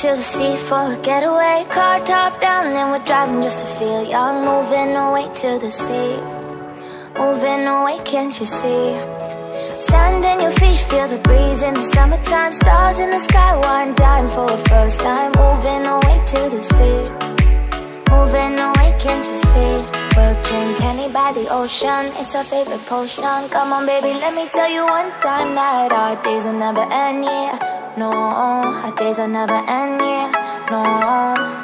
to the sea for a getaway. Car top down and we're driving just to feel young. Moving away to the sea, moving away, can't you see? Sand in your feet, feel the breeze in the summertime. Stars in the sky, one dime for a first time. Moving away to the sea, moving away, can't you see? We'll drink honey by the ocean, it's our favorite potion. Come on baby, let me tell you one time that our days will never end, yeah. No, our days will never end, yeah. No.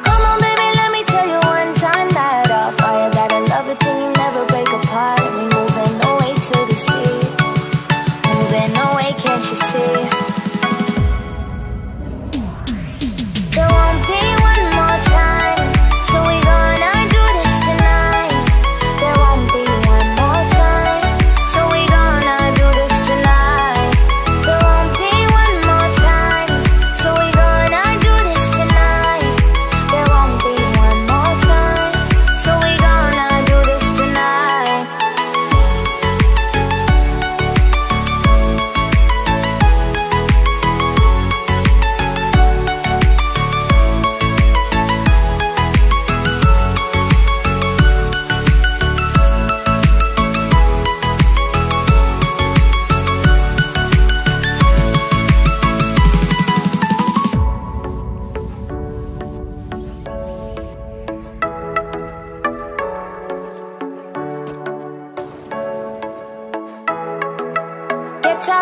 Come on baby, let me tell you one time that our fire, that I love it till you never break apart. We're moving away to the sea, moving away, can't you see?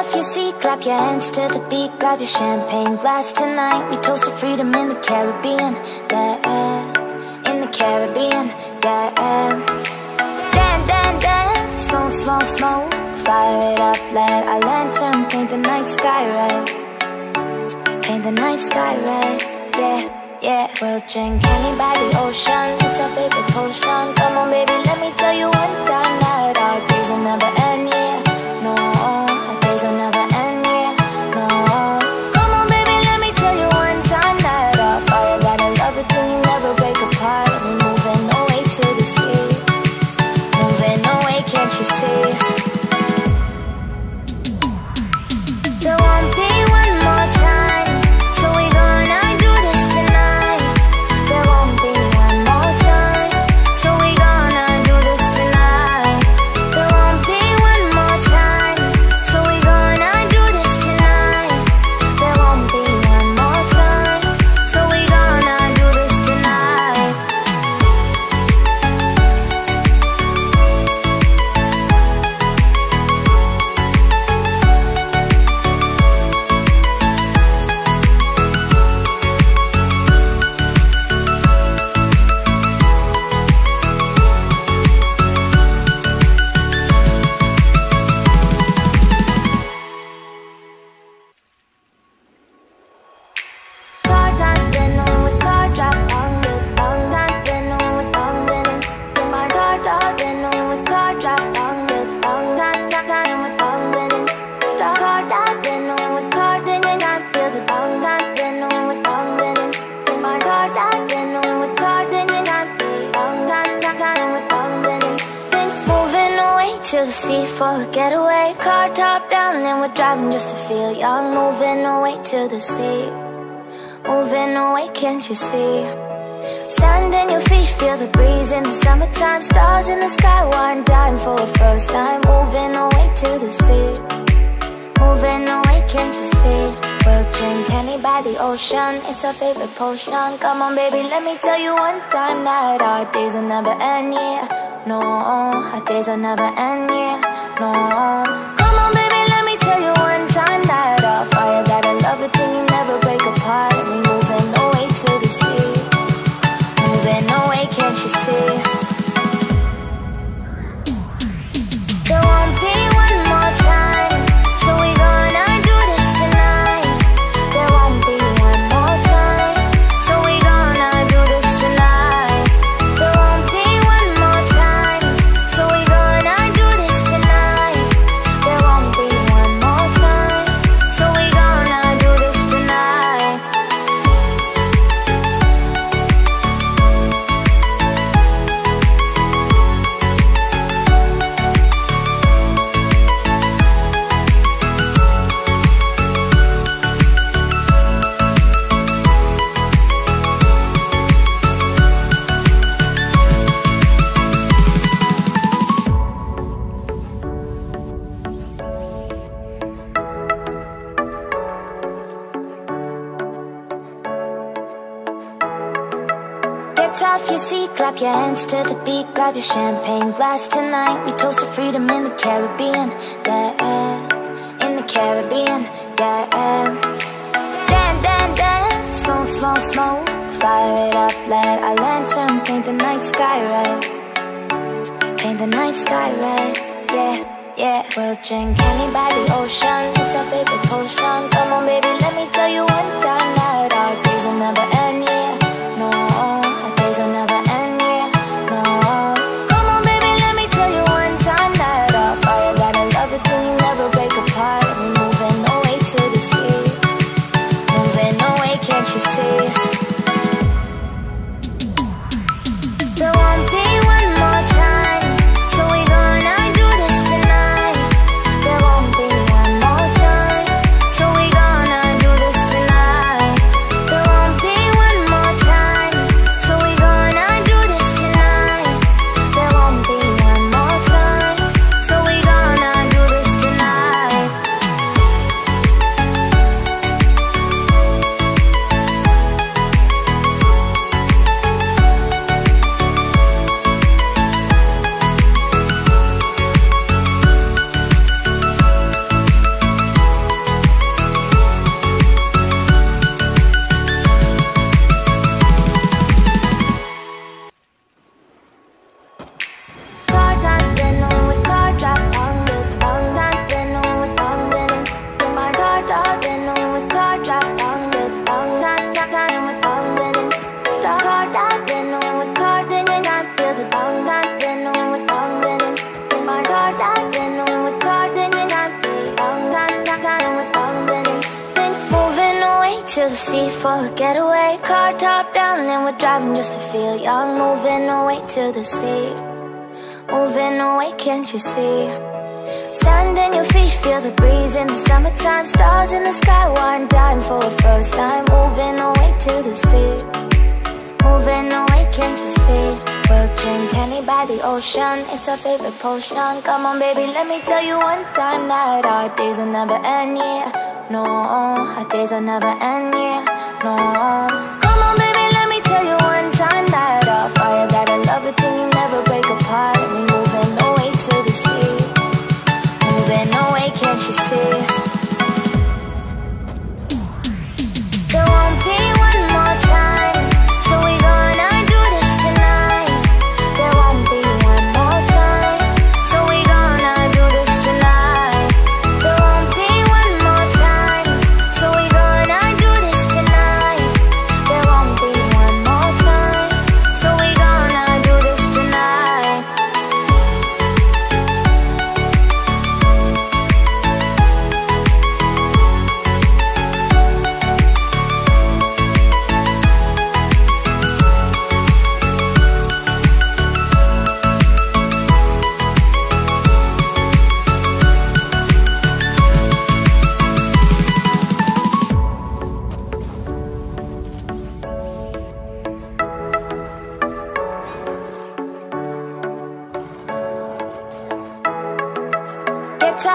Off your seat, clap your hands to the beat, grab your champagne glass. Tonight we toast to freedom in the Caribbean, yeah, in the Caribbean, yeah. Dan, dan, dan, smoke, smoke, smoke, fire it up, light our lanterns, paint the night sky red, paint the night sky red, yeah, yeah. We'll drink honey by the ocean, it's our favorite potion. Come on baby, let me tell you one time that our days will never end, yeah. No. To the sea for a getaway. Car top down and we're driving just to feel young. Moving away to the sea, moving away, can't you see? Sand in your feet, feel the breeze in the summertime. Stars in the sky, one dime for a first time. Moving away to the sea, moving away, can't you see? We'll drink honey by the ocean, it's our favorite potion. Come on baby, let me tell you one time that our days will never end, yeah. No, our days will never end, yeah. No. Come on baby, let me tell you one time that our fire, that I love it till you never break apart. We're moving away to the sea, moving away, can't you see? lights off your seat, clap your hands to the beat, grab your champagne glass. Tonight we toast to freedom in the Caribbean, yeah, in the Caribbean, yeah. Dan, dan, dan, smoke, smoke, smoke, fire it up, light our lanterns, paint the night sky red, paint the night sky red, yeah. Yeah, we'll drink any by the ocean, it's our favorite potion. Come on baby, let me tell you one time that our days will never end, yeah. No, our days will never end, yeah. No, come on baby, let me tell you one time that our fire gotta love it till you never break apart. We're moving away to the sea, moving away, can't you see? For a getaway, car top down, and we're driving just to feel young. Moving away to the sea, moving away, can't you see? Sand in your feet, feel the breeze in the summertime. Stars in the sky, one dime for a first time. Moving away to the sea, moving away, can't you see? We'll drink honey by the ocean, it's our favorite potion. Come on baby, let me tell you one time that our days will never end, yeah. No, our days will never end, yeah. No. Come on baby, let me tell you one time that our fire gotta love it till you never break apart. We're moving away to the sea, moving away, can't you see?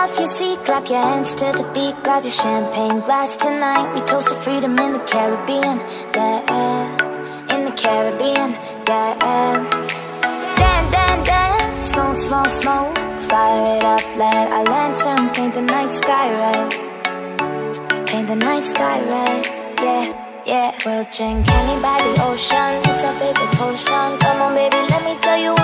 Off your seat, clap your hands to the beat, grab your champagne glass. Tonight we toast to freedom in the Caribbean, yeah, in the Caribbean, yeah. Dan, dan, dan, smoke, smoke, smoke, fire it up, light our lanterns, paint the night sky red, paint the night sky red, yeah, yeah. We'll drink honey by the ocean, it's our favorite potion. Come on baby, let me tell you